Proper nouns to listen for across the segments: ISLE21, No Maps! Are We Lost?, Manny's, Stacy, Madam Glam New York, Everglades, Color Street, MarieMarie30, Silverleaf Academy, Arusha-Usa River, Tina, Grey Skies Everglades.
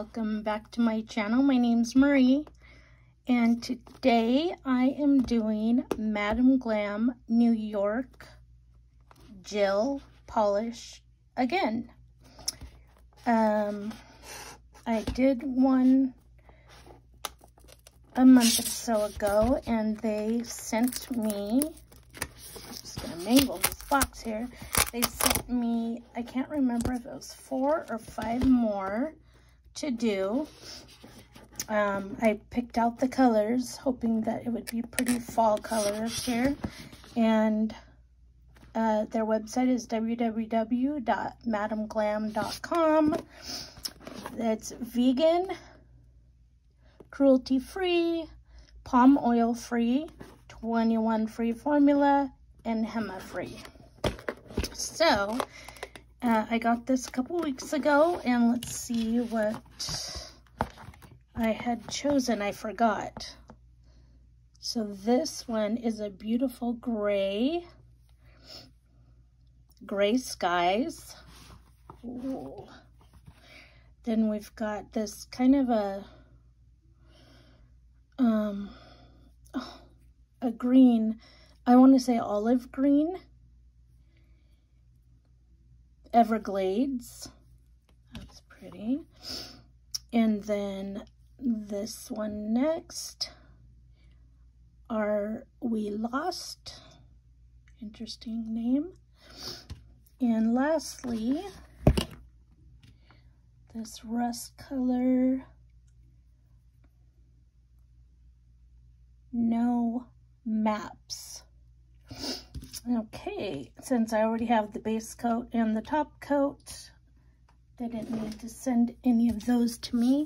welcome back to my channel. My name's Marie, and today I am doing Madam Glam New York gel polish again. I did one a month or so ago, and they sent me, I'm just gonna mangle this box here. They sent me, I can't remember if it was 4 or 5 more to do. I picked out the colors, hoping that it would be pretty fall colors here. And their website is www.madamglam.com. It's vegan, cruelty-free, palm oil-free, 21-free formula, and HEMA-free. So, I got this a couple weeks ago, and let's see what I had chosen. I forgot. So this one is a beautiful Grey Skies. Ooh. Then we've got this kind of a green, I want to say olive green. Everglades, that's pretty. And then this one next, Are We Lost? Interesting name. And lastly, this rust color, No Maps. Okay, since I already have the base coat and the top coat, they didn't need to send any of those to me,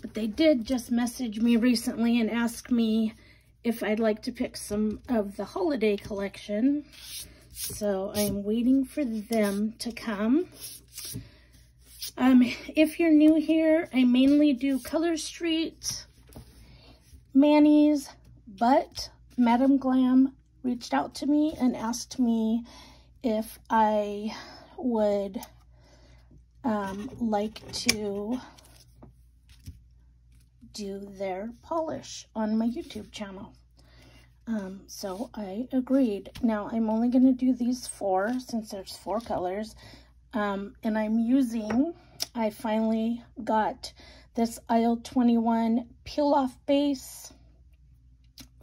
but they did just message me recently and ask me if I'd like to pick some of the holiday collection. So I'm waiting for them to come. If you're new here, I mainly do Color Street, Manny's, but Madam Glam reached out to me and asked me if I would like to do their polish on my YouTube channel. So I agreed. Now I'm only going to do these 4 since there's 4 colors. And I finally got this ISLE21 peel-off base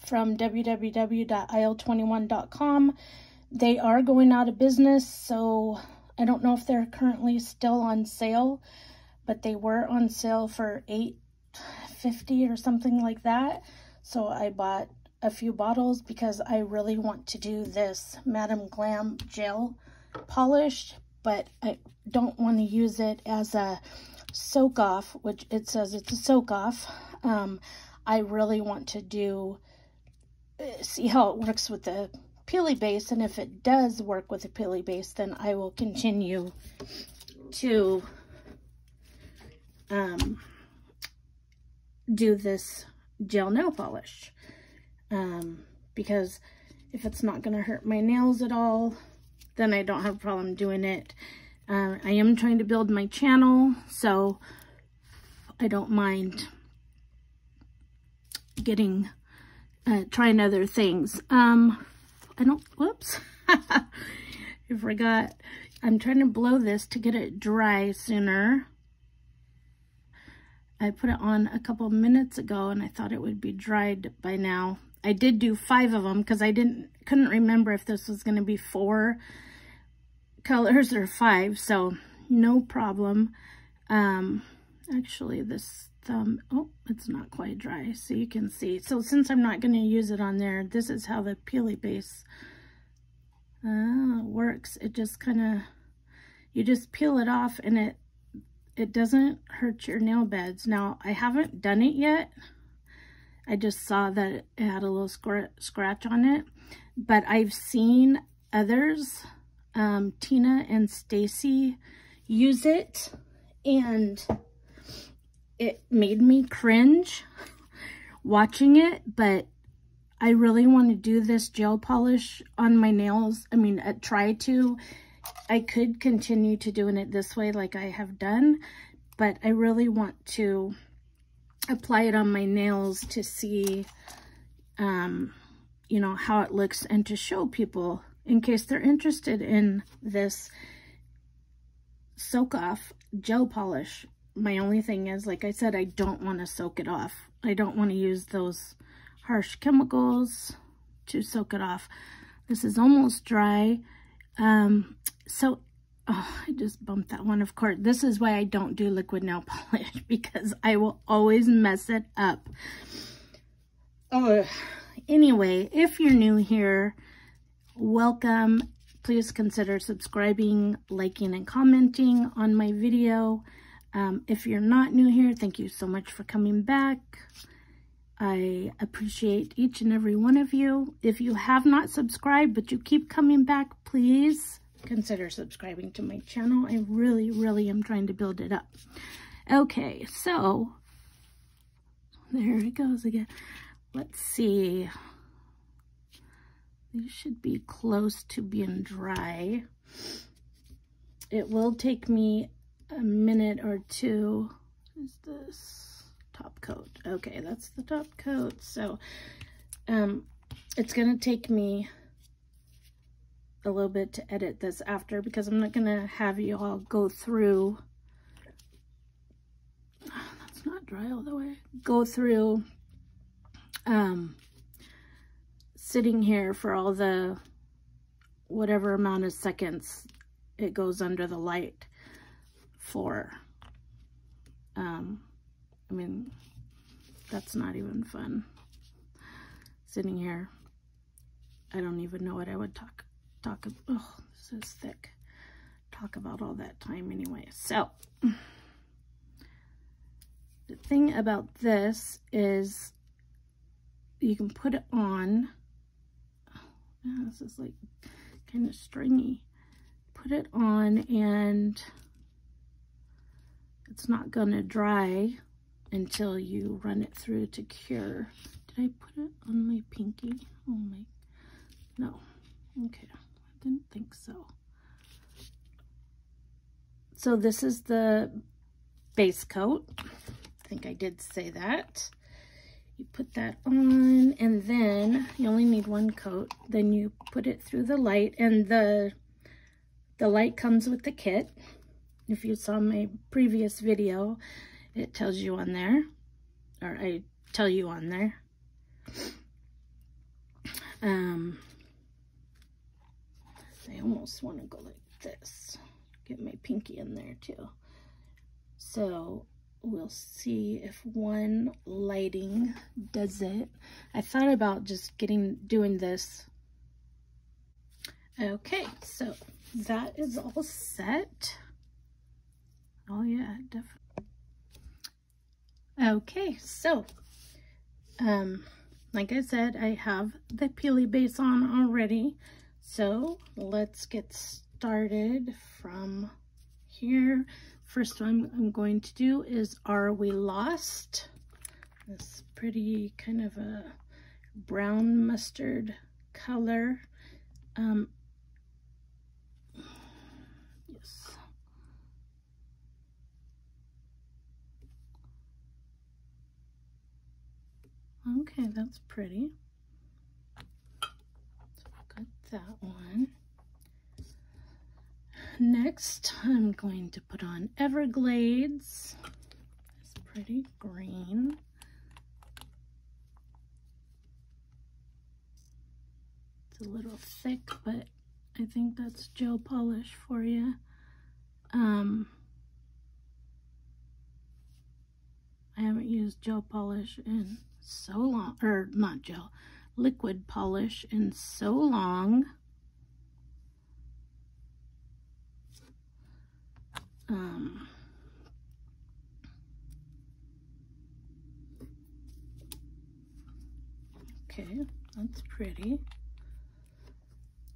from www.isle21.com. They are going out of business, so I don't know if they're currently still on sale, but they were on sale for $8.50 or something like that. So I bought a few bottles because I really want to do this Madam Glam gel polish, but I don't want to use it as a soak off, which it says it's a soak off. I really want to do, see how it works with the peely base, and if it does work with the peely base, then I will continue to do this gel nail polish, because if it's not going to hurt my nails at all, then I don't have a problem doing it. I am trying to build my channel, so I don't mind getting trying other things. I don't, whoops, I forgot. I'm trying to blow this to get it dry sooner. I put it on a couple minutes ago and I thought it would be dried by now. I did do 5 of them because I couldn't remember if this was going to be 4 colors or 5, so no problem. Actually this thumb, oh, it's not quite dry, so you can see. So since I'm not going to use it on there, this is how the peely base works. It just kind of, you just peel it off and it doesn't hurt your nail beds. Now I haven't done it yet. I just saw that it had a little scratch on it, but I've seen others, Tina and Stacy, use it, and it made me cringe watching it, but I really want to do this gel polish on my nails. I mean, I could continue to doing it this way like I have done, but I really want to apply it on my nails to see, you know, how it looks, and to show people in case they're interested in this soak off gel polish. My only thing is, like I said, I don't want to soak it off. I don't want to use those harsh chemicals to soak it off. This is almost dry. So, oh, I just bumped that one, of course. This is why I don't do liquid nail polish, because I will always mess it up. Oh, anyway, if you're new here, welcome. Please consider subscribing, liking, and commenting on my video. If you're not new here, thank you so much for coming back. I appreciate each and every one of you. If you have not subscribed, but you keep coming back, please consider subscribing to my channel. I really, really am trying to build it up. Okay, so there it goes again. Let's see. These should be close to being dry. It will take me a minute or two. Is this top coat? Okay, that's the top coat. So it's gonna take me a little bit to edit this after, because I'm not gonna have you all go through, oh, that's not dry all the way, go through sitting here for all the whatever amount of seconds it goes under the light for. I mean, that's not even fun. Sitting here, I don't even know what I would talk about. Oh, this is thick. Talk about all that time anyway. So, the thing about this is you can put it on. Oh, this is like kind of stringy. Put it on and it's not gonna dry until you run it through to cure. Did I put it on my pinky? Oh my, no. Okay, I didn't think so. So this is the base coat. I think I did say that. You put that on, and then you only need one coat. Then you put it through the light, and the light comes with the kit. If you saw my previous video, it tells you on there, or I tell you on there. I almost want to go like this. Get my pinky in there too. So we'll see if one lighting does it. I thought about just doing this. Okay, so that is all set. Oh yeah, definitely. Okay, so like I said, I have the Peely base on already, so let's get started from here. First one I'm going to do is Are We Lost? This pretty kind of a brown mustard color. Yes. Okay, that's pretty. So I've got that one. Next, I'm going to put on Everglades. It's pretty green. It's a little thick, but I think that's gel polish for you. I haven't used gel polish in so long, or not gel, liquid polish in so long. Okay, that's pretty.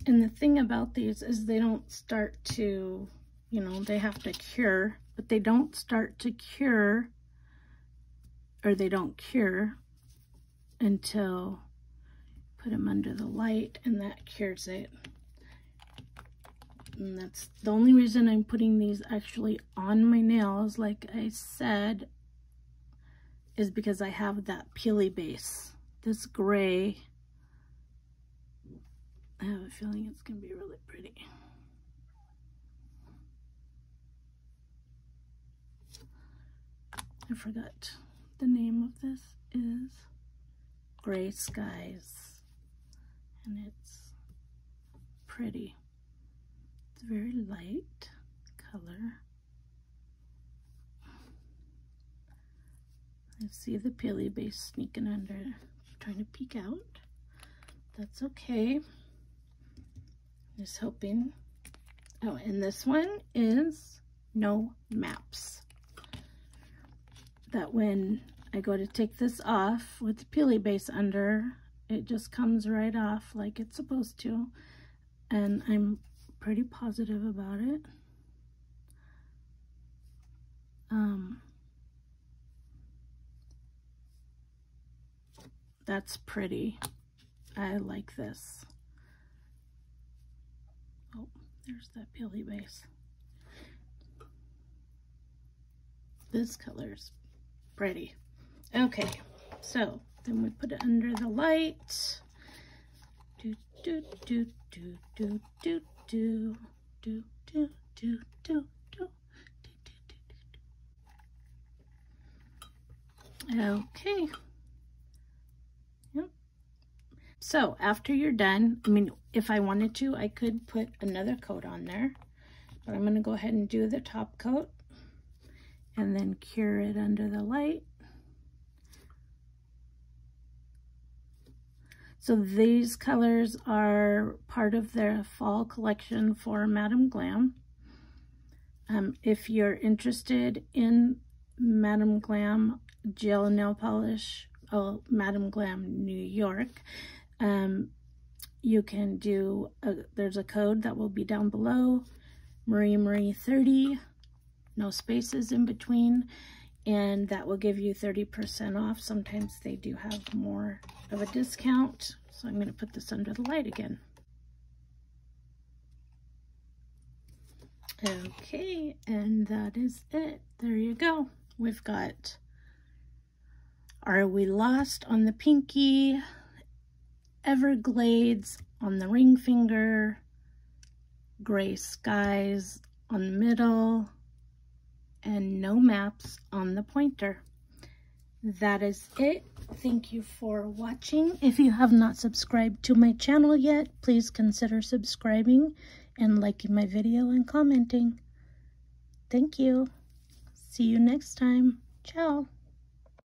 And the thing about these is they don't start to, you know, they have to cure, but they don't start to cure, or they don't cure until you put them under the light, and that cures it. and that's the only reason I'm putting these actually on my nails, like I said, is because I have that peely base. This gray, I have a feeling it's gonna be really pretty. I forgot the name of this is Grey Skies, and it's pretty. It's a very light color. I see the peely base sneaking under, trying to peek out. That's okay. I'm just hoping. Oh, and this one is No Maps. That when I go to take this off with the peely base under, it just comes right off like it's supposed to. And I'm pretty positive about it. That's pretty. I like this. Oh, there's that peely base. This color's pretty. Okay, so then we put it under the light. Do do do do do do do do do do do do. Okay. Yep. So after you're done, I mean, if I wanted to, I could put another coat on there, but I'm gonna go ahead and do the top coat and then cure it under the light. So these colors are part of their fall collection for Madam Glam. If you're interested in Madam Glam gel nail polish, oh, Madam Glam New York, you can do, there's a code that will be down below, Marie 30, no spaces in between, and that will give you 30% off. Sometimes they do have more of a discount. So I'm going to put this under the light again. Okay, and that is it. There you go. We've got Are We Lost on the pinky, Everglades on the ring finger, Grey Skies on the middle, and No Maps on the pointer. That is it. Thank you for watching. If you have not subscribed to my channel yet, please consider subscribing and liking my video and commenting. Thank you. See you next time. Ciao.